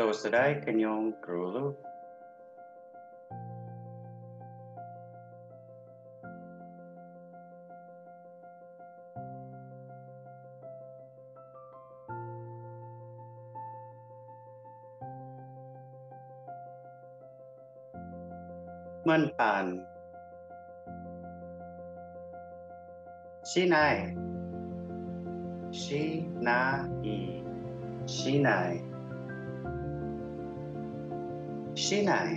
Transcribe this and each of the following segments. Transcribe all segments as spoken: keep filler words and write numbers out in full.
Tosadai Kanyong Krulu. Menpan Sinai Sinai Sinai Sinai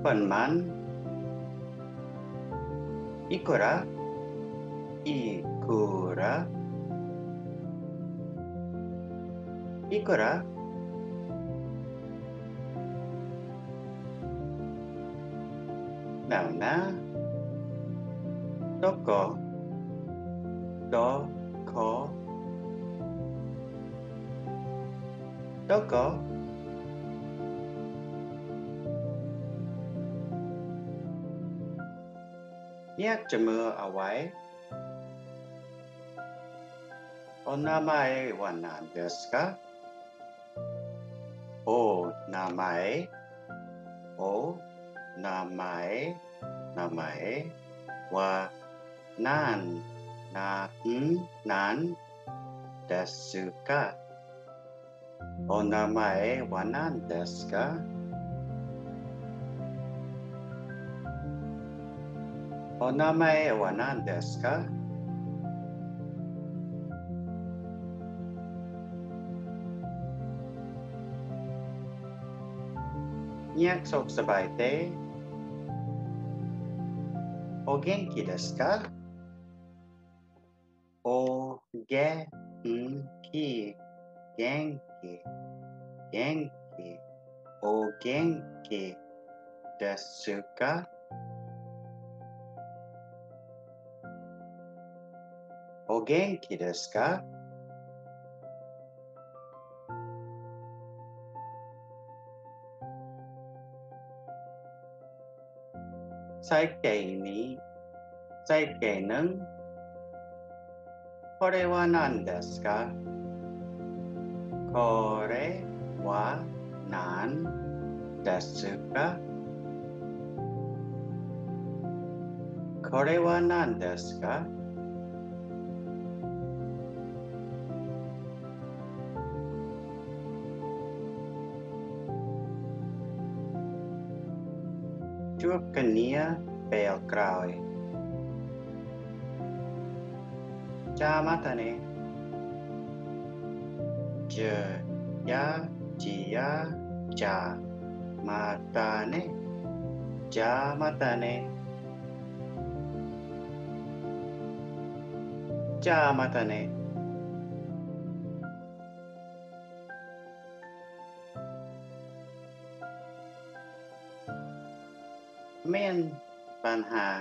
Penman Ikura Ikura Ikura Nauna Toko Toko Toko Niak jemur awai Onamae wa nan desu ka? O namae, o namae, namae wa nan, nan, nan desu ka? O namae wa nan desu ka? O namae wa nan desu ka? Nyak sok sabai te. O genki desu ka? O genki, genki, genki. O genki desu ka? O genki desu ka? Saikei ni, saikei neng, kore wa nan desu ka? Kore wa nan desu ka? Kore wa nan desu ka? Kenia pel kraoi. Ja mata ne. Ja ya jiya ja mata ne. Ja mata ne. Ja mata ne. Men panha.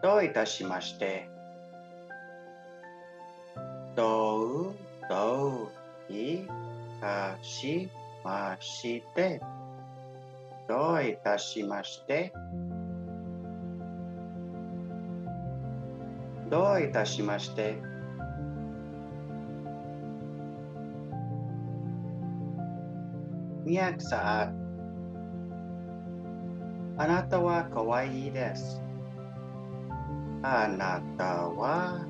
Dou itashimashite. Dou dou itashimashite. Dou itashimashite. Dou itashimashite. Nyak saat. Anata wa kawaii desu. Anata wa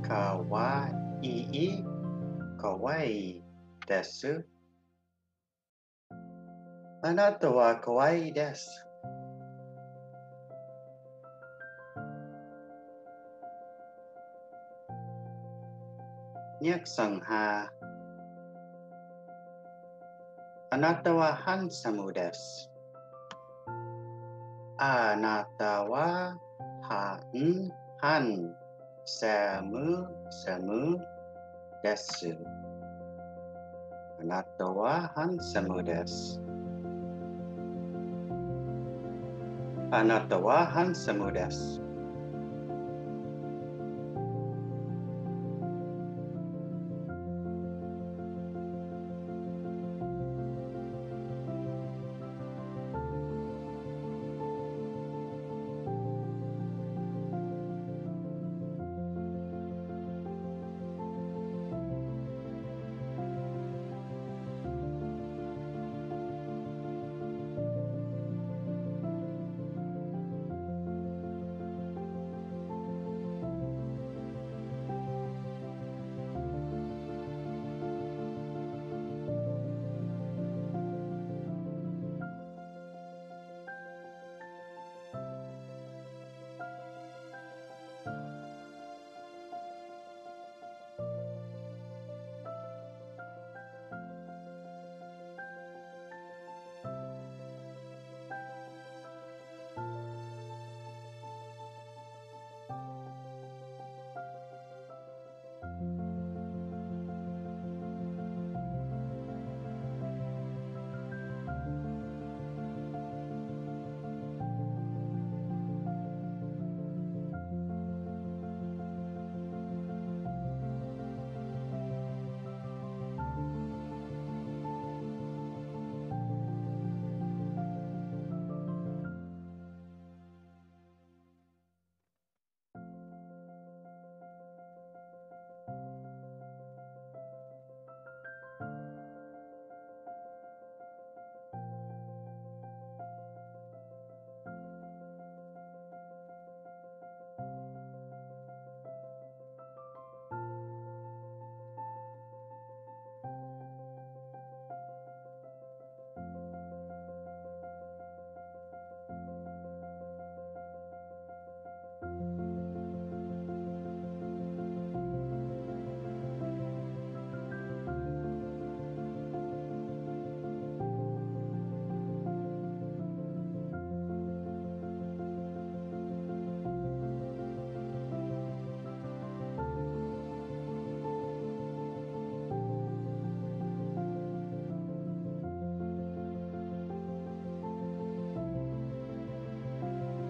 kawaii, kawaii desu. Anata wa kawaii desu. Nyak sangha. Anata wa hansamu desu. Anata wa han han samu samu desu. Anata wa han samu desu. Anata wa han samu desu.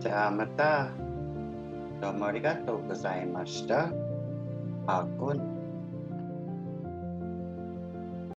じゃあまたどうもありがとうございました。あこん